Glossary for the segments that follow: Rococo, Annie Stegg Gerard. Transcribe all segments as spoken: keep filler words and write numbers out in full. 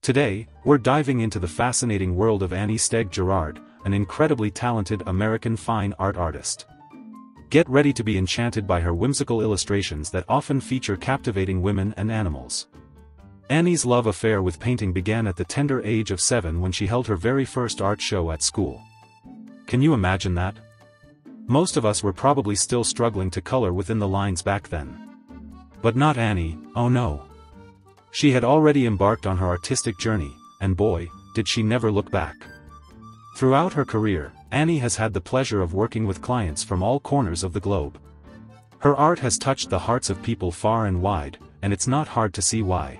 Today, we're diving into the fascinating world of Annie Stegg Gerard, an incredibly talented American fine art artist. Get ready to be enchanted by her whimsical illustrations that often feature captivating women and animals. Annie's love affair with painting began at the tender age of seven when she held her very first art show at school. Can you imagine that? Most of us were probably still struggling to color within the lines back then. But not Annie, oh no. She had already embarked on her artistic journey, and boy, did she never look back. Throughout her career, Annie has had the pleasure of working with clients from all corners of the globe. Her art has touched the hearts of people far and wide, and it's not hard to see why.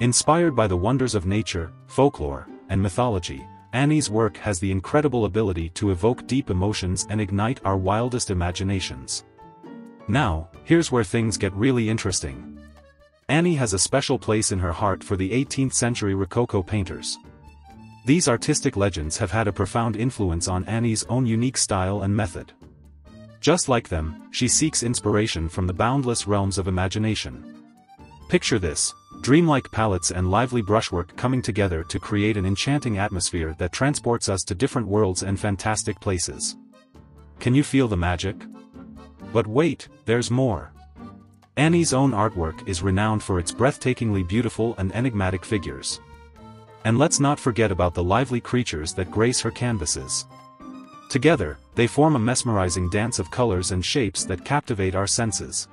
Inspired by the wonders of nature, folklore, and mythology, Annie's work has the incredible ability to evoke deep emotions and ignite our wildest imaginations. Now, here's where things get really interesting. Annie has a special place in her heart for the eighteenth century Rococo painters. These artistic legends have had a profound influence on Annie's own unique style and method. Just like them, she seeks inspiration from the boundless realms of imagination. Picture this: dreamlike palettes and lively brushwork coming together to create an enchanting atmosphere that transports us to different worlds and fantastic places. Can you feel the magic? But wait, there's more. Annie's own artwork is renowned for its breathtakingly beautiful and enigmatic figures. And let's not forget about the lively creatures that grace her canvases. Together, they form a mesmerizing dance of colors and shapes that captivate our senses.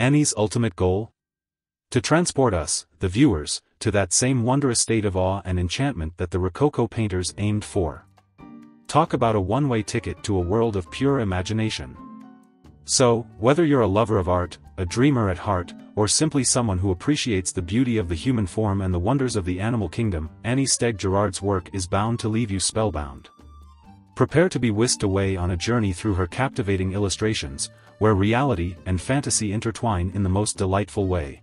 Annie's ultimate goal? To transport us, the viewers, to that same wondrous state of awe and enchantment that the Rococo painters aimed for. Talk about a one-way ticket to a world of pure imagination. So, whether you're a lover of art, a dreamer at heart, or simply someone who appreciates the beauty of the human form and the wonders of the animal kingdom, Annie Stegg Gerard's work is bound to leave you spellbound. Prepare to be whisked away on a journey through her captivating illustrations, where reality and fantasy intertwine in the most delightful way.